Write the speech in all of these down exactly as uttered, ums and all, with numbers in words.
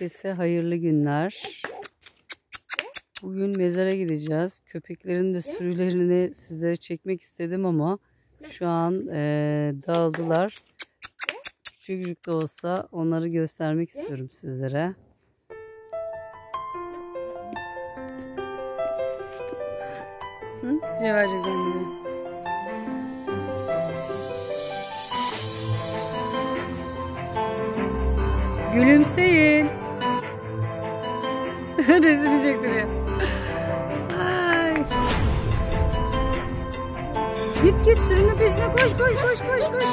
Herkese hayırlı günler. Bugün mezara gideceğiz. Köpeklerin de sürülerini sizlere çekmek istedim ama şu an e, dağıldılar. Küçücük de olsa onları göstermek istiyorum sizlere. Hı? Ne verecek kendine? Gülümseyin. Resmini çektiriyor. Ay. Git git sürünün peşine koş koş koş koş koş.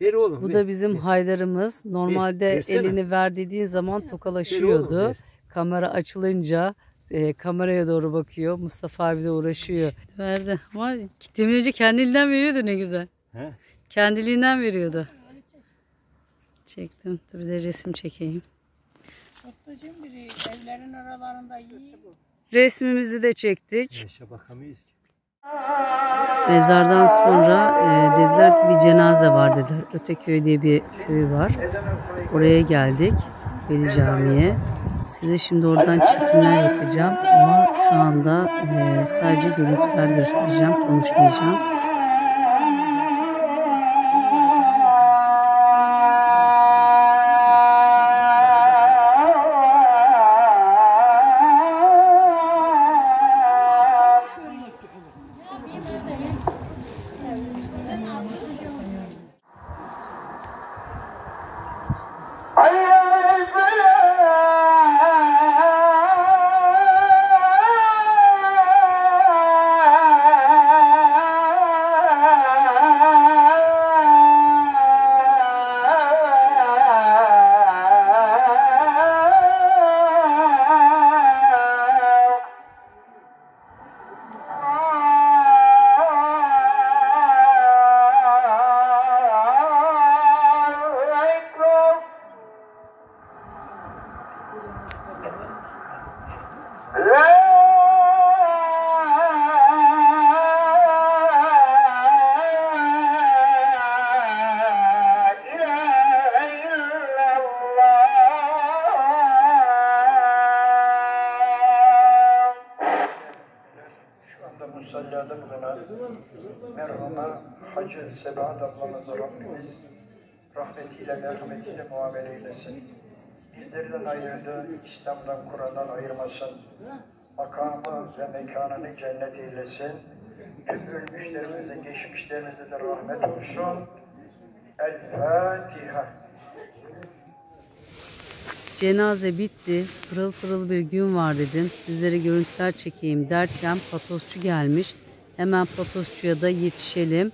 Ver oğlum. Bu ver, da bizim ver. Haydarımız. Normalde ver, elini ver dediğin zaman tokalaşıyordu. Ver oğlum, ver. Kamera açılınca E, kameraya doğru bakıyor. Mustafa abi de uğraşıyor. Verdi. Ama gitmeden önce kendiliğinden veriyordu, ne güzel. He? Kendiliğinden veriyordu. Çektim. Dur bir de resim çekeyim. Kutlucum biri evlerin aralarında iyi. Resmimizi de çektik. Yaşa bakamayız ki. Mezardan sonra e, dediler ki bir cenaze var dediler. Öteköy diye bir köy var. Oraya geldik. Veli Camii'ye. Size şimdi oradan çekimler yapacağım ama şu anda e, sadece görüntüler göstereceğim, konuşmayacağım. Merhaba Hacı Sebahat ablamıza Rabbimiz rahmetiyle merhametiyle muamele eylesin. Bizlerden ayırdı, İslam'dan, Kur'an'dan ayırmasın. Makamı ve mekanını cennet eylesin. Tüm ölmüşlerimize, geçmişlerimize de rahmet olsun. El Fatiha. Cenaze bitti. Pırıl pırıl bir gün var dedim. Sizlere görüntüler çekeyim derken Patosçu gelmiş. Hemen Patosçu'ya da yetişelim.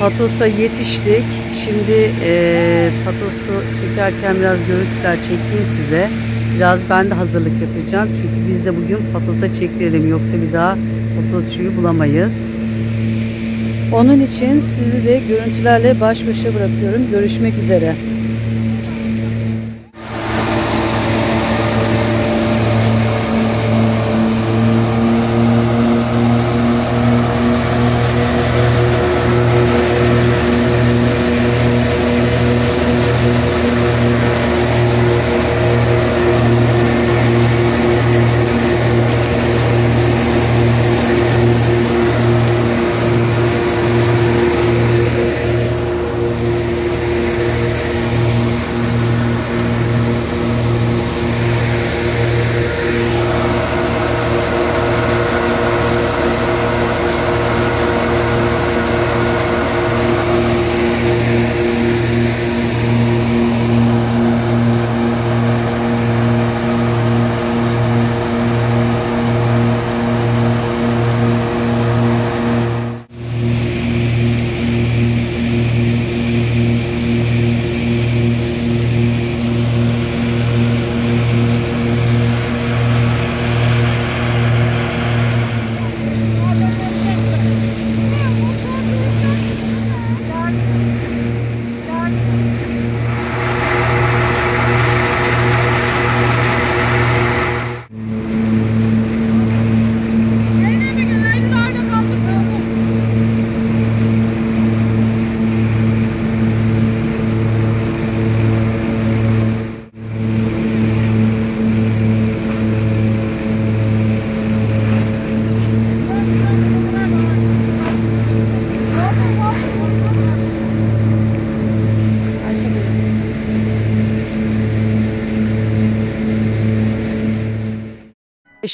Patos'a yetiştik. Şimdi e, Patos'u çekerken biraz görüntüler çekeyim size. Biraz ben de hazırlık yapacağım. Çünkü biz de bugün Patos'a çekelim. Yoksa bir daha Patosçu'yu bulamayız. Onun için sizi de görüntülerle baş başa bırakıyorum. Görüşmek üzere.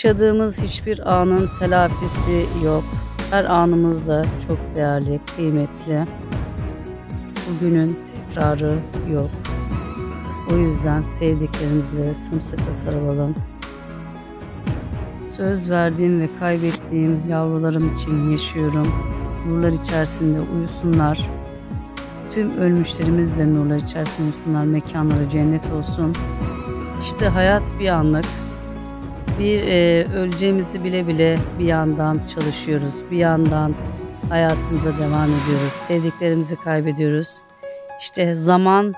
yaşadığımız hiçbir anın telafisi yok. Her anımız da çok değerli, kıymetli. Bugünün tekrarı yok. O yüzden sevdiklerimizle sımsıkı sarılalım. Söz verdiğim ve kaybettiğim yavrularım için yaşıyorum. Nurlar içerisinde uyusunlar. Tüm ölmüşlerimiz de nurlar içerisinde uyusunlar. Mekanları cennet olsun. İşte hayat bir anlık. Bir e, öleceğimizi bile bile bir yandan çalışıyoruz. Bir yandan hayatımıza devam ediyoruz. Sevdiklerimizi kaybediyoruz. İşte zaman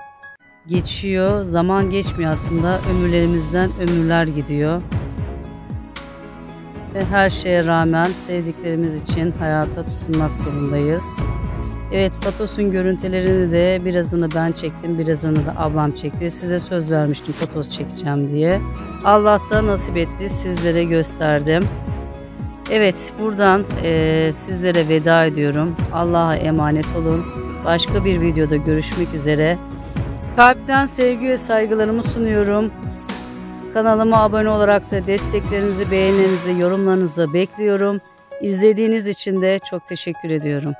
geçiyor. Zaman geçmiyor aslında. Ömürlerimizden ömürler gidiyor. Ve her şeye rağmen sevdiklerimiz için hayata tutunmak zorundayız. Evet, Patos'un görüntülerini de birazını ben çektim, birazını da ablam çekti. Size söz vermiştim Patos çekeceğim diye. Allah da nasip etti, sizlere gösterdim. Evet, buradan e, sizlere veda ediyorum. Allah'a emanet olun. Başka bir videoda görüşmek üzere. Kalpten sevgi ve saygılarımı sunuyorum. Kanalıma abone olarak da desteklerinizi, beğenilerinizi, yorumlarınızı bekliyorum. İzlediğiniz için de çok teşekkür ediyorum.